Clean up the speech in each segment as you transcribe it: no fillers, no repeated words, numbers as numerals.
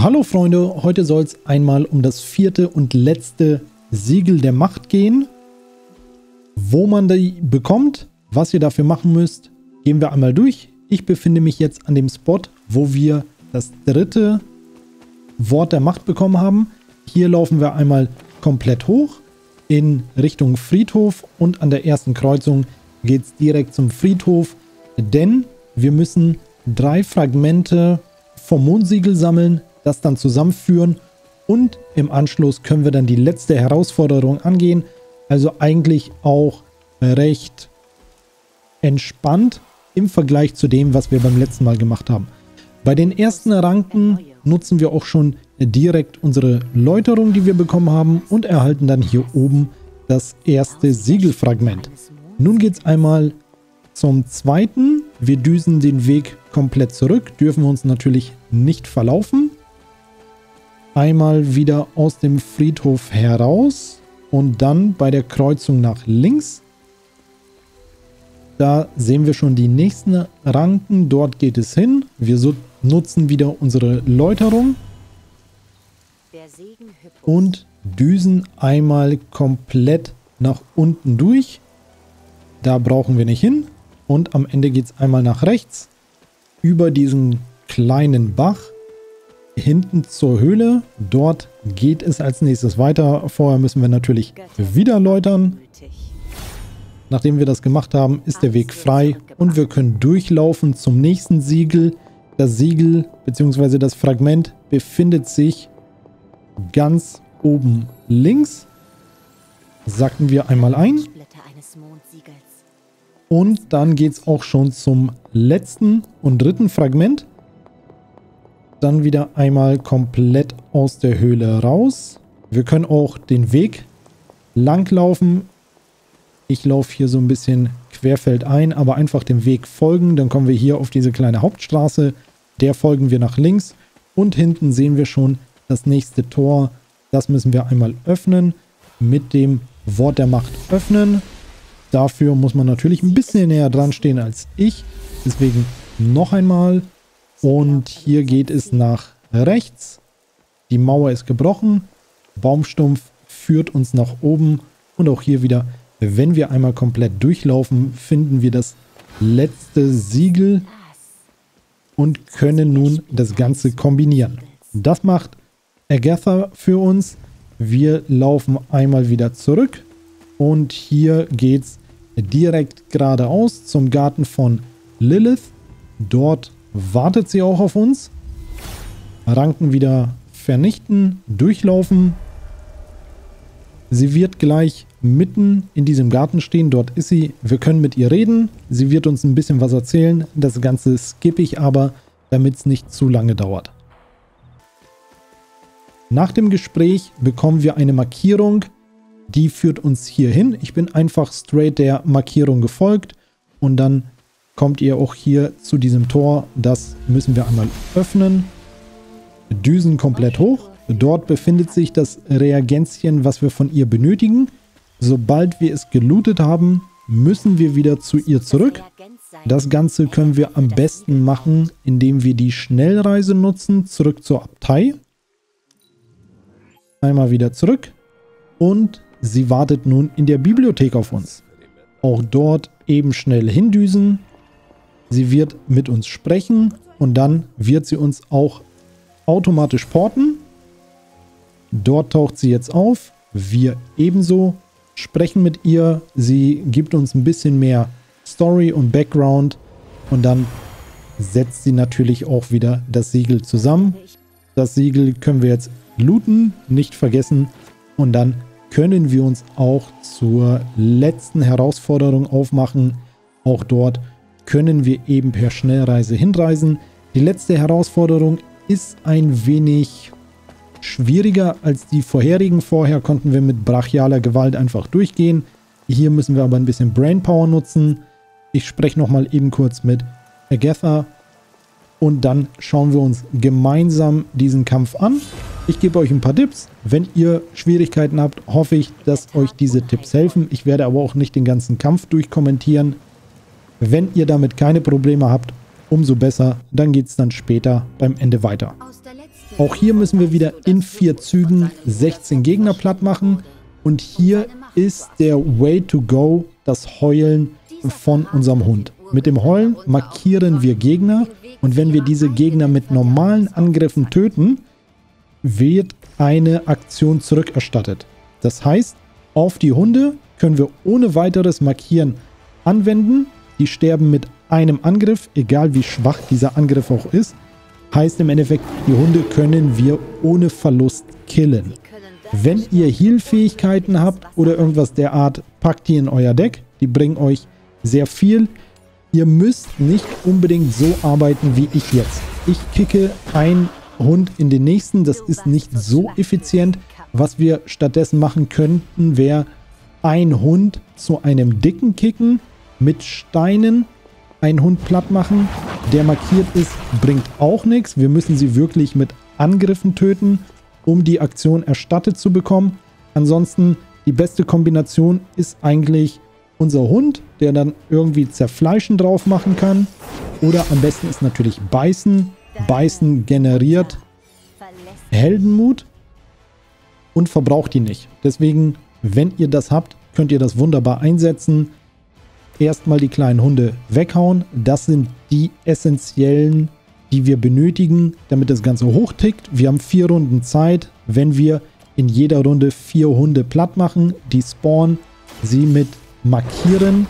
Hallo Freunde, heute soll es einmal um das vierte und letzte Siegel der Macht gehen. Wo man die bekommt, was ihr dafür machen müsst, gehen wir einmal durch. Ich befinde mich jetzt an dem Spot, wo wir das dritte Wort der Macht bekommen haben. Hier laufen wir einmal komplett hoch in Richtung Friedhof und an der ersten Kreuzung geht es direkt zum Friedhof, denn wir müssen 3 Fragmente vom Mondsiegel sammeln, das dann zusammenführen und im Anschluss können wir dann die letzte Herausforderung angehen. Also eigentlich auch recht entspannt im Vergleich zu dem, was wir beim letzten Mal gemacht haben. Bei den ersten Ranken nutzen wir auch schon direkt unsere Läuterung, die wir bekommen haben und erhalten dann hier oben das erste Siegelfragment. Nun geht es einmal zum zweiten. Wir düsen den Weg komplett zurück, dürfen uns natürlich nicht verlaufen. Einmal wieder aus dem Friedhof heraus und dann bei der Kreuzung nach links. Da sehen wir schon die nächsten Ranken, dort geht es hin. Wir nutzen wieder unsere Läuterung und düsen einmal komplett nach unten durch. Da brauchen wir nicht hin. Und am Ende geht es einmal nach rechts über diesen kleinen Bach hinten zur Höhle. Dort geht es als nächstes weiter. Vorher müssen wir natürlich wieder läutern. Nachdem wir das gemacht haben, ist der Weg frei und wir können durchlaufen zum nächsten Siegel. Das Siegel bzw. das Fragment befindet sich ganz oben links. Sacken wir einmal ein. Und dann geht es auch schon zum letzten und dritten Fragment. Dann wieder einmal komplett aus der Höhle raus. Wir können auch den Weg lang laufen. Ich laufe hier so ein bisschen querfeldein, aber einfach dem Weg folgen. Dann kommen wir hier auf diese kleine Hauptstraße. Der folgen wir nach links. Und hinten sehen wir schon das nächste Tor. Das müssen wir einmal öffnen. Mit dem Wort der Macht öffnen. Dafür muss man natürlich ein bisschen näher dran stehen als ich. Deswegen noch einmal. Und hier geht es nach rechts. Die Mauer ist gebrochen. Baumstumpf führt uns nach oben. Und auch hier wieder, wenn wir einmal komplett durchlaufen, finden wir das letzte Siegel und können nun das Ganze kombinieren. Das macht Agatha für uns. Wir laufen einmal wieder zurück. Und hier geht es direkt geradeaus zum Garten von Lilith. Dort wartet sie auch auf uns. Ranken wieder vernichten, durchlaufen. Sie wird gleich mitten in diesem Garten stehen. Dort ist sie. Wir können mit ihr reden. Sie wird uns ein bisschen was erzählen. Das Ganze skippe ich aber, damit es nicht zu lange dauert. Nach dem Gespräch bekommen wir eine Markierung. Die führt uns hier hin. Ich bin einfach straight der Markierung gefolgt und dann kommt ihr auch hier zu diesem Tor. Das müssen wir einmal öffnen. Düsen komplett hoch. Dort befindet sich das Reagenzien, was wir von ihr benötigen. Sobald wir es gelootet haben, müssen wir wieder zu ihr zurück. Das Ganze können wir am besten machen, indem wir die Schnellreise nutzen. Zurück zur Abtei. Einmal wieder zurück und sie wartet nun in der Bibliothek auf uns. Auch dort eben schnell hindüsen. Sie wird mit uns sprechen und dann wird sie uns auch automatisch porten. Dort taucht sie jetzt auf. Wir ebenso sprechen mit ihr. Sie gibt uns ein bisschen mehr Story und Background und dann setzt sie natürlich auch wieder das Siegel zusammen. Das Siegel können wir jetzt looten, nicht vergessen, und dann können wir uns auch zur letzten Herausforderung aufmachen. Auch dort können wir eben per Schnellreise hinreisen. Die letzte Herausforderung ist ein wenig schwieriger als die vorherigen. Vorher konnten wir mit brachialer Gewalt einfach durchgehen. Hier müssen wir aber ein bisschen Brainpower nutzen. Ich spreche nochmal eben kurz mit Agatha und dann schauen wir uns gemeinsam diesen Kampf an. Ich gebe euch ein paar Tipps. Wenn ihr Schwierigkeiten habt, hoffe ich, dass euch diese Tipps helfen. Ich werde aber auch nicht den ganzen Kampf durchkommentieren. Wenn ihr damit keine Probleme habt, umso besser. Dann geht es dann später beim Ende weiter. Auch hier müssen wir wieder in 4 Zügen 16 Gegner platt machen. Und hier ist der Way to Go das Heulen von unserem Hund. Mit dem Heulen markieren wir Gegner. Und wenn wir diese Gegner mit normalen Angriffen töten, wird eine Aktion zurückerstattet. Das heißt, auf die Hunde können wir ohne weiteres Markieren anwenden. Die sterben mit einem Angriff, egal wie schwach dieser Angriff auch ist. Heißt im Endeffekt, die Hunde können wir ohne Verlust killen. Wenn ihr Heal-Fähigkeiten habt oder irgendwas der Art, packt die in euer Deck. Die bringen euch sehr viel. Ihr müsst nicht unbedingt so arbeiten wie ich jetzt. Ich kicke einen Hund in den nächsten. Das ist nicht so effizient. Was wir stattdessen machen könnten, wäre ein Hund zu einem dicken kicken, mit Steinen einen Hund platt machen. Der markiert ist, bringt auch nichts. Wir müssen sie wirklich mit Angriffen töten, um die Aktion erstattet zu bekommen. Ansonsten, die beste Kombination ist eigentlich unser Hund, der dann irgendwie Zerfleischen drauf machen kann. Oder am besten ist natürlich Beißen. Beißen generiert Heldenmut und verbraucht die nicht. Deswegen, wenn ihr das habt, könnt ihr das wunderbar einsetzen. Erstmal die kleinen Hunde weghauen. Das sind die essentiellen, die wir benötigen, damit das Ganze hochtickt. Wir haben 4 Runden Zeit. Wenn wir in jeder Runde 4 Hunde platt machen, die spawnen, sie mit Markieren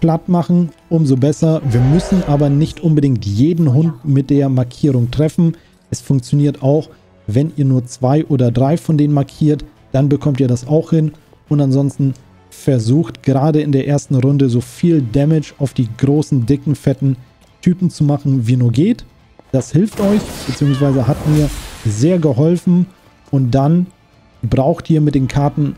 platt machen, umso besser. Wir müssen aber nicht unbedingt jeden Hund mit der Markierung treffen. Es funktioniert auch, wenn ihr nur 2 oder 3 von denen markiert, dann bekommt ihr das auch hin. Und ansonsten versucht gerade in der ersten Runde so viel Damage auf die großen, dicken, fetten Typen zu machen, wie nur geht. Das hilft euch, beziehungsweise hat mir sehr geholfen. Und dann braucht ihr mit den Karten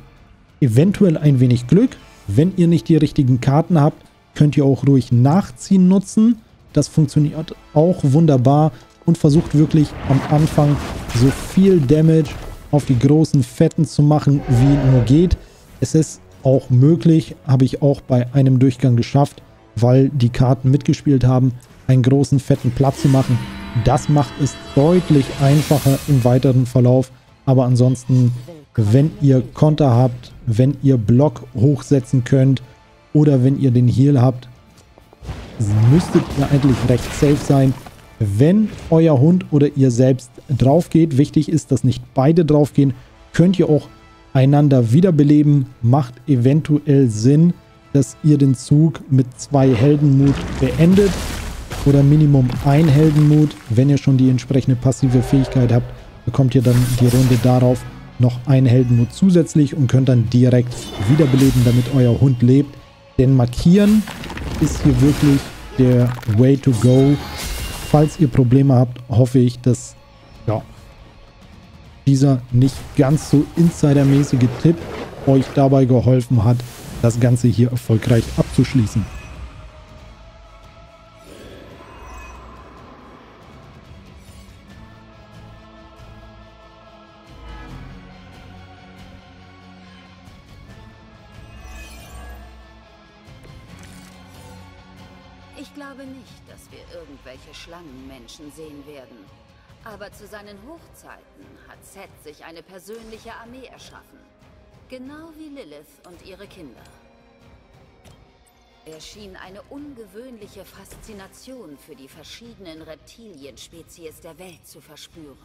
eventuell ein wenig Glück. Wenn ihr nicht die richtigen Karten habt, könnt ihr auch ruhig Nachziehen nutzen. Das funktioniert auch wunderbar. Und versucht wirklich am Anfang so viel Damage auf die großen, fetten zu machen, wie nur geht. Es ist auch möglich, habe ich auch bei einem Durchgang geschafft, weil die Karten mitgespielt haben, einen großen, fetten Platz zu machen. Das macht es deutlich einfacher im weiteren Verlauf. Aber ansonsten, wenn ihr Konter habt, wenn ihr Block hochsetzen könnt oder wenn ihr den Heal habt, müsstet ihr eigentlich recht safe sein. Wenn euer Hund oder ihr selbst drauf geht, wichtig ist, dass nicht beide drauf gehen, könnt ihr auch einander wiederbeleben. Macht eventuell Sinn, dass ihr den Zug mit 2 Heldenmut beendet oder Minimum 1 Heldenmut. Wenn ihr schon die entsprechende passive Fähigkeit habt, bekommt ihr dann die Runde darauf noch 1 Heldenmut zusätzlich und könnt dann direkt wiederbeleben, damit euer Hund lebt. Denn Markieren ist hier wirklich der Way to go. Falls ihr Probleme habt, hoffe ich, dass ja, dieser nicht ganz so insidermäßige Tipp euch dabei geholfen hat, das Ganze hier erfolgreich abzuschließen. Ich glaube nicht, dass wir irgendwelche Schlangenmenschen sehen werden. Aber zu seinen Hochzeiten hat Seth sich eine persönliche Armee erschaffen. Genau wie Lilith und ihre Kinder. Er schien eine ungewöhnliche Faszination für die verschiedenen Reptilienspezies der Welt zu verspüren.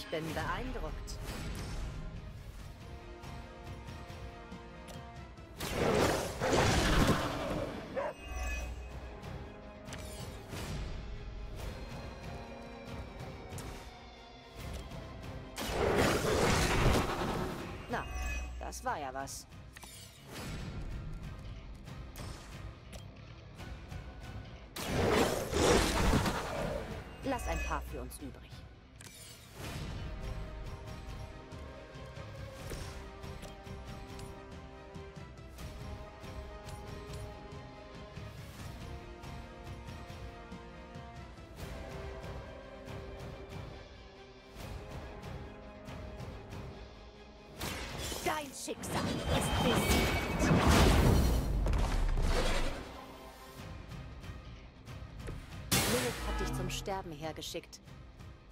Ich bin beeindruckt. Na, das war ja was. Lass ein paar für uns übrig. Schicksal ist besiegt. Lilith hat dich zum Sterben hergeschickt.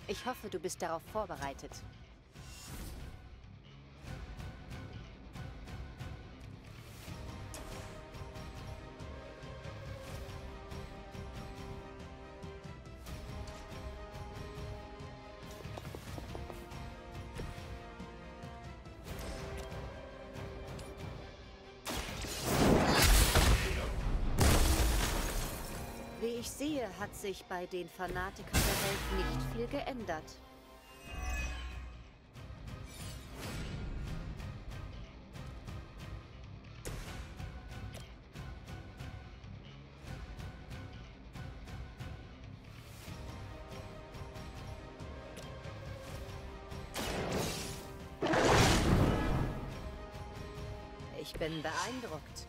Ich hoffe, du bist darauf vorbereitet. Wie ich sehe, hat sich bei den Fanatikern der Welt nicht viel geändert. Ich bin beeindruckt.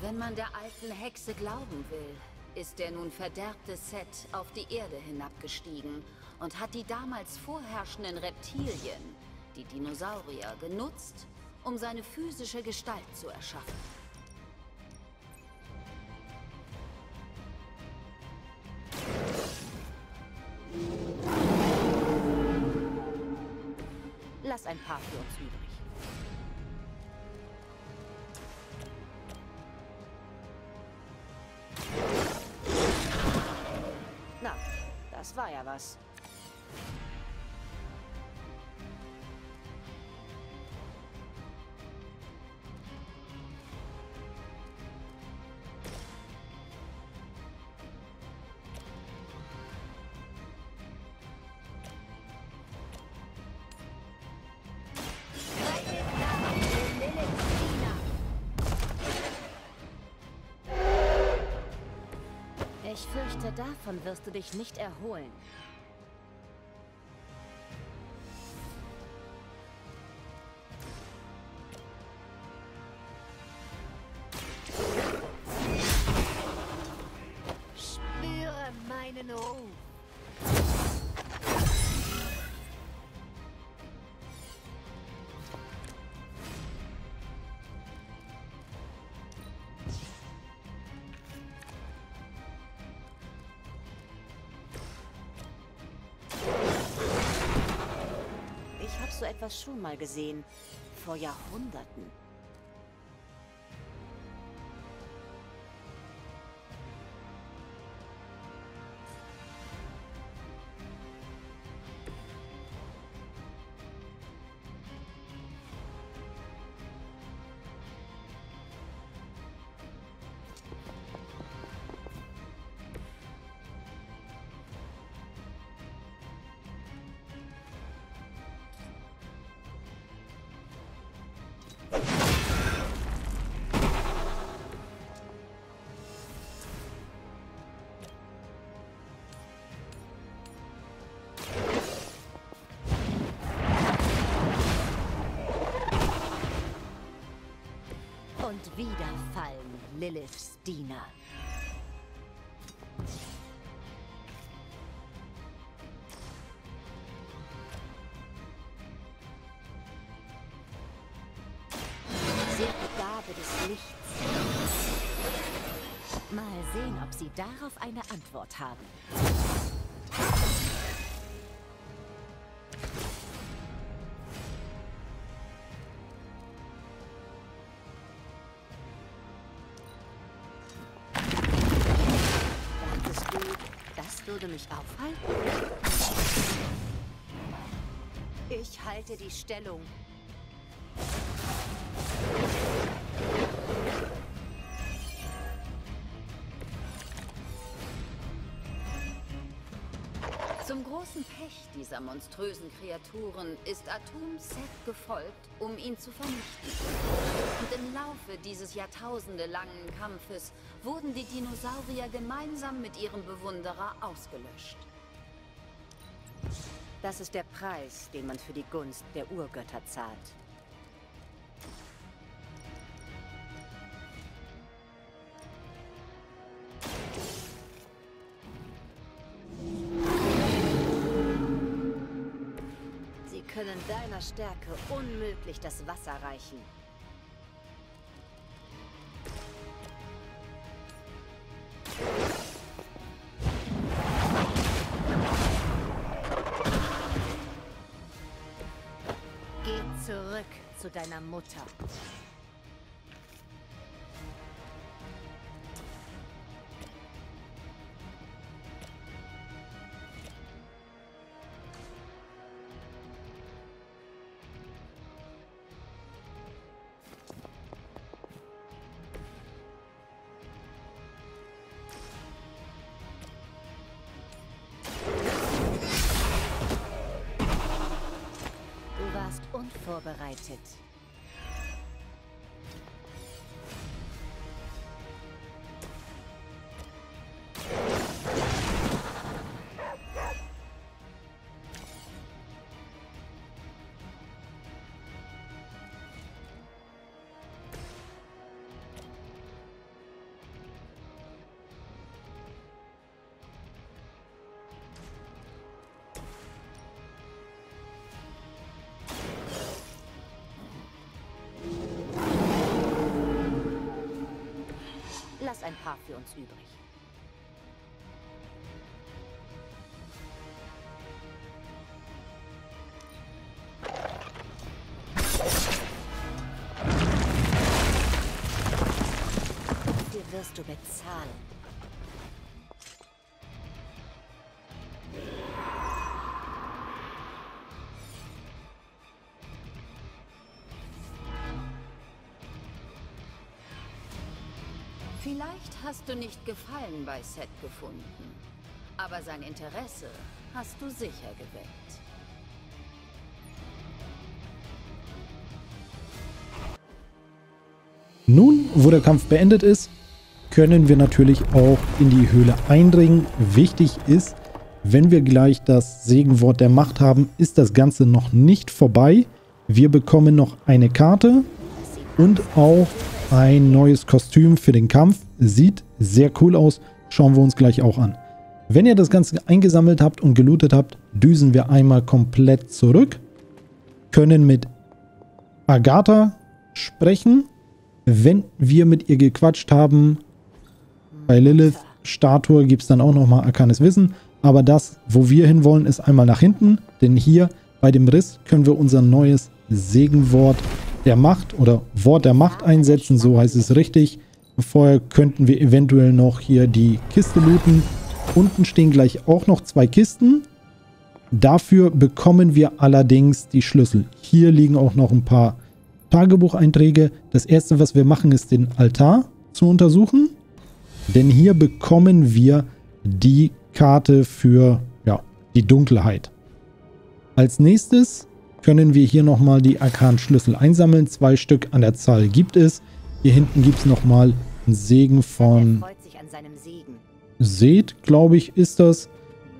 Wenn man der alten Hexe glauben will, ist der nun verderbte Seth auf die Erde hinabgestiegen und hat die damals vorherrschenden Reptilien, die Dinosaurier, genutzt, um seine physische Gestalt zu erschaffen. Lass ein paar für uns übrig. Das war ja was. Ich fürchte, davon wirst du dich nicht erholen. Spüre meinen Ruf. So etwas schon mal gesehen, vor Jahrhunderten. Und wieder fallen Liliths Diener. Sehr Gabe des Lichts. Mal sehen, ob sie darauf eine Antwort haben. Würde mich aufhalten? Ich halte die Stellung. großen Pech dieser monströsen Kreaturen ist Atum Seth gefolgt, um ihn zu vernichten. Und im Laufe dieses jahrtausendelangen Kampfes wurden die Dinosaurier gemeinsam mit ihrem Bewunderer ausgelöscht. Das ist der Preis, den man für die Gunst der Urgötter zahlt. Sie können deiner Stärke unmöglich das Wasser reichen. Zurück zu deiner Mutter. Vorbereitet. Lass ein paar für uns übrig. Dafür wirst du bezahlen. Vielleicht hast du nicht Gefallen bei Seth gefunden, aber sein Interesse hast du sicher geweckt. Nun, wo der Kampf beendet ist, können wir natürlich auch in die Höhle eindringen. Wichtig ist, wenn wir gleich das Segenwort der Macht haben, ist das Ganze noch nicht vorbei. Wir bekommen noch eine Karte und auch ein neues Kostüm für den Kampf. Sieht sehr cool aus. Schauen wir uns gleich auch an. Wenn ihr das Ganze eingesammelt habt und gelootet habt, düsen wir einmal komplett zurück. Können mit Agatha sprechen. Wenn wir mit ihr gequatscht haben, bei Lilith Statue gibt es dann auch nochmal Arcanis Wissen. Aber das, wo wir hinwollen, ist einmal nach hinten. Denn hier bei dem Riss können wir unser neues Segenwort der Macht oder Wort der Macht einsetzen, so heißt es richtig. Vorher könnten wir eventuell noch hier die Kiste looten. Unten stehen gleich auch noch zwei Kisten. Dafür bekommen wir allerdings die Schlüssel. Hier liegen auch noch ein paar Tagebucheinträge. Das erste, was wir machen, ist den Altar zu untersuchen. Denn hier bekommen wir die Karte für die Dunkelheit. Als nächstes können wir hier nochmal die Arkan-Schlüssel einsammeln. 2 Stück an der Zahl gibt es. Hier hinten gibt es nochmal einen Segen von Seth, glaube ich, ist das.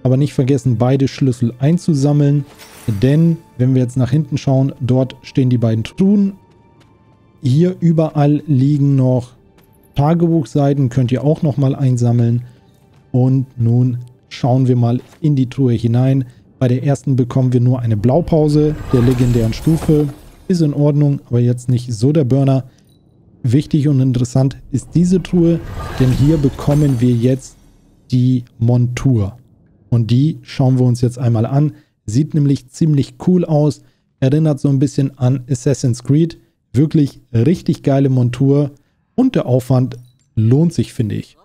Aber nicht vergessen, beide Schlüssel einzusammeln. Denn, wenn wir jetzt nach hinten schauen, dort stehen die beiden Truhen. Hier überall liegen noch Tagebuchseiten, könnt ihr auch nochmal einsammeln. Und nun schauen wir mal in die Truhe hinein. Bei der ersten bekommen wir nur eine Blaupause der legendären Stufe. Ist in Ordnung, aber jetzt nicht so der Burner. Wichtig und interessant ist diese Truhe, denn hier bekommen wir jetzt die Montur. Und die schauen wir uns jetzt einmal an. Sieht nämlich ziemlich cool aus. Erinnert so ein bisschen an Assassin's Creed. Wirklich richtig geile Montur. Und der Aufwand lohnt sich, finde ich.